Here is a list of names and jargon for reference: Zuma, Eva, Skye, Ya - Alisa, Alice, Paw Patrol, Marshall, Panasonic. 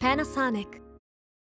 Panasonic.